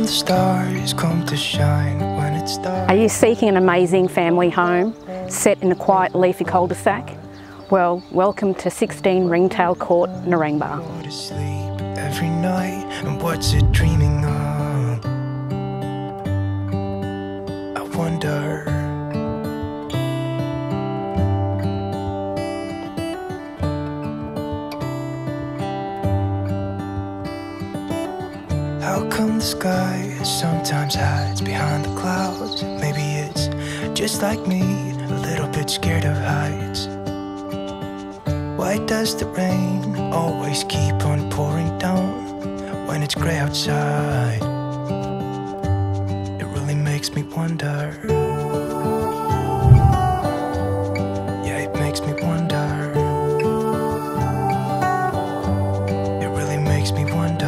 from the stars come to shine when it's dark. Are you seeking an amazing family home set in a quiet leafy cul-de-sac? Well, welcome to 16 Ringtail Court, Narangba. Go to sleep every night, and what's it dreaming of? I wonder. How come the sky sometimes hides behind the clouds? Maybe it's just like me, a little bit scared of heights. Why does the rain always keep on pouring down when it's grey outside? It really makes me wonder. Yeah, it makes me wonder. It really makes me wonder.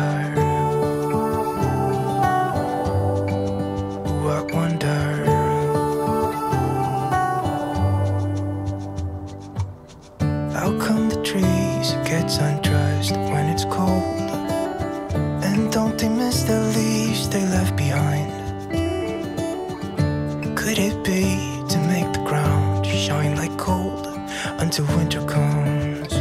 How come the trees gets undressed when it's cold? And don't they miss the leaves they left behind? Could it be to make the ground shine like gold until winter comes?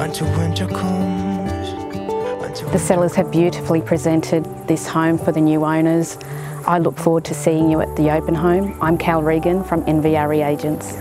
Until winter comes. Until the settlers have beautifully presented this home for the new owners. I look forward to seeing you at the open home. I'm Kal Regan from NVRE Agents.